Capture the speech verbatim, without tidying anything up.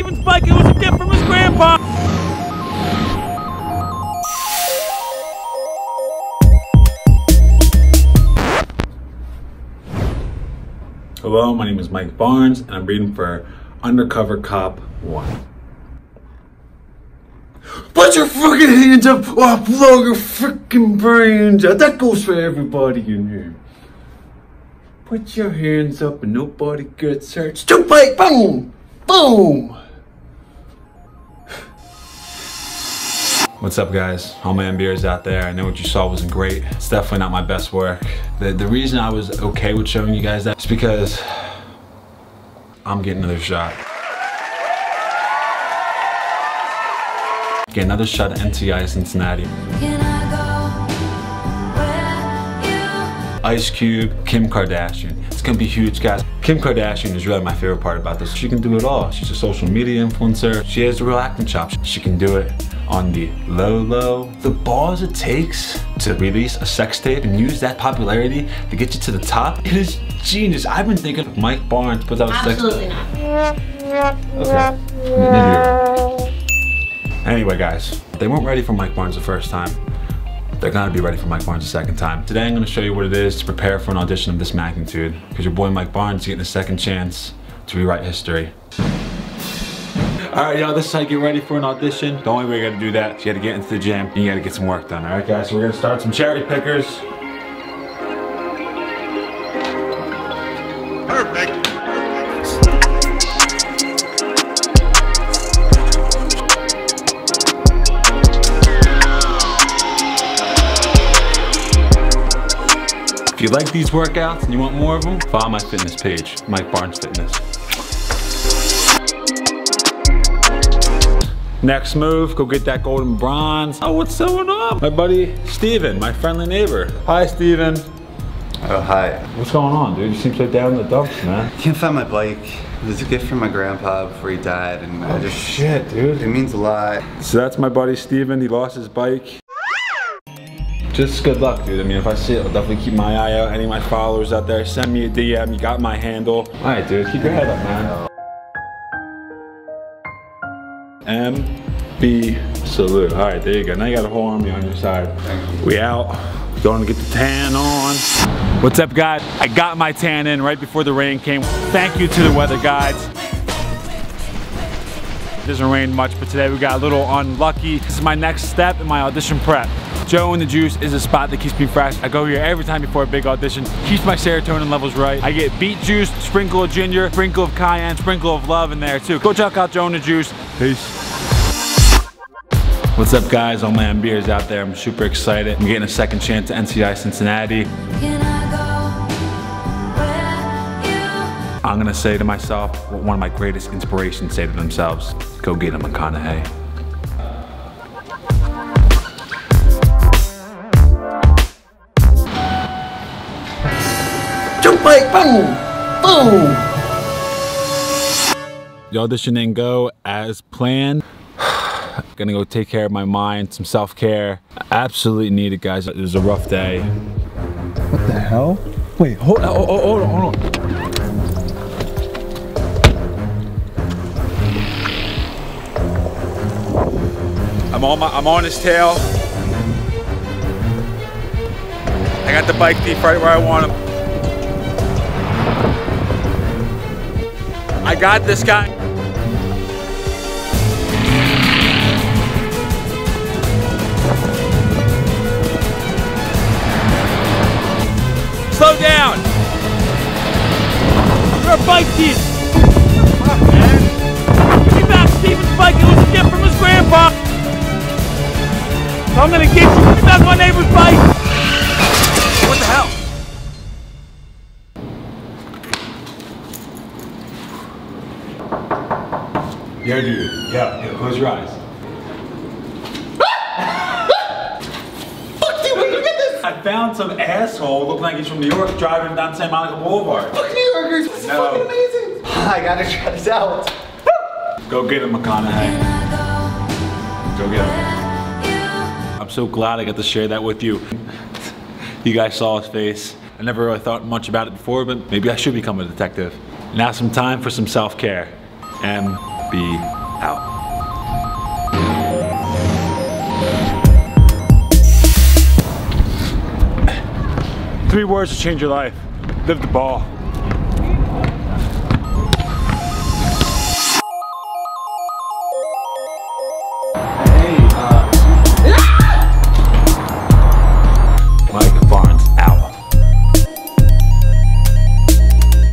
Steven's bike. It was a gift from his grandpa. Hello, my name is Mike Barnes, and I'm reading for Undercover Cop one. Put your fucking hands up or I'll blow your fucking brains out. That goes for everybody in here. Put your hands up and nobody gets hurt. Stupid! Boom! Boom! What's up, guys? All my M B Ers out there. I know what you saw wasn't great. It's definitely not my best work. The, the reason I was okay with showing you guys that is because I'm getting another shot. Get another shot at N T I Cincinnati. Can I go where you... Ice Cube, Kim Kardashian. It's gonna be huge, guys. Kim Kardashian is really my favorite part about this. She can do it all. She's a social media influencer. She has a real acting chops. She can do it on the low low. The balls it takes to release a sex tape and use that popularity to get you to the top, it is genius. I've been thinking Mike Barnes puts out a sex tape. Absolutely not. Okay. Maybe. Anyway, guys, they weren't ready for Mike Barnes the first time. They're gonna be ready for Mike Barnes the second time. Today, I'm gonna show you what it is to prepare for an audition of this magnitude, because your boy Mike Barnes is getting a second chance to rewrite history. All right, y'all, this is how you get ready for an audition. The only way you gotta do that is you gotta get into the gym and you gotta get some work done, all right, guys? So we're gonna start some cherry pickers. Perfect. If you like these workouts and you want more of them, follow my fitness page, Mike Barnes Fitness. Next move, go get that golden bronze. Oh, what's going on? My buddy, Steven, my friendly neighbor. Hi, Steven. Oh, hi. What's going on, dude? You seem so down in the dumps, man. Can't find my bike. It was a gift from my grandpa before he died, and oh, I just... shit, dude. It means a lot. So that's my buddy, Steven. He lost his bike. Just good luck, dude. I mean, if I see it, I'll definitely keep my eye out. Any of my followers out there, send me a D M. You got my handle. All right, dude. Keep your head up, man. M B salute. All right, there you go. Now you got a whole army on your side. Thank you. We out. Going to get the tan on. What's up, guys? I got my tan in right before the rain came. Thank you to the weather gods. It doesn't rain much, but today we got a little unlucky. This is my next step in my audition prep. Joe and the Juice is a spot that keeps me fresh. I go here every time before a big audition. Keeps my serotonin levels right. I get beet juice, sprinkle of ginger, sprinkle of cayenne, sprinkle of love in there too. Go check out Joe and the Juice. Peace. What's up, guys? All my M B Ers out there. I'm super excited. I'm getting a second chance at N C I Cincinnati. Can I go where you... I'm gonna say to myself what one of my greatest inspirations say to themselves. Go get him, McConaughey. Like, boom, boom. The audition didn't go as planned. Gonna go take care of my mind, some self-care. Absolutely need it, guys. It was a rough day. What the hell? Wait, hold on, oh, oh, hold on, hold on. I'm on my, I'm on his tail. I got the bike deep right where I want him. I got this guy. Slow down. You're a bike thief. Give me back Steven's bike. It was a gift from his grandpa. So I'm gonna get you. Give me back my neighbor's bike. What the hell? Yeah, dude. Yeah, yeah. Close your eyes. Fuck you! Look at this. I found some asshole looking like he's from New York driving down Saint Monica Boulevard. Fuck New Yorkers! This is no. Fucking amazing. I gotta try this out. Go get him, McConaughey. Go get him. I'm so glad I got to share that with you. You guys saw his face. I never really thought much about it before, but maybe I should become a detective. Now, some time for some self-care. M B out. Three words to change your life. Live the ball.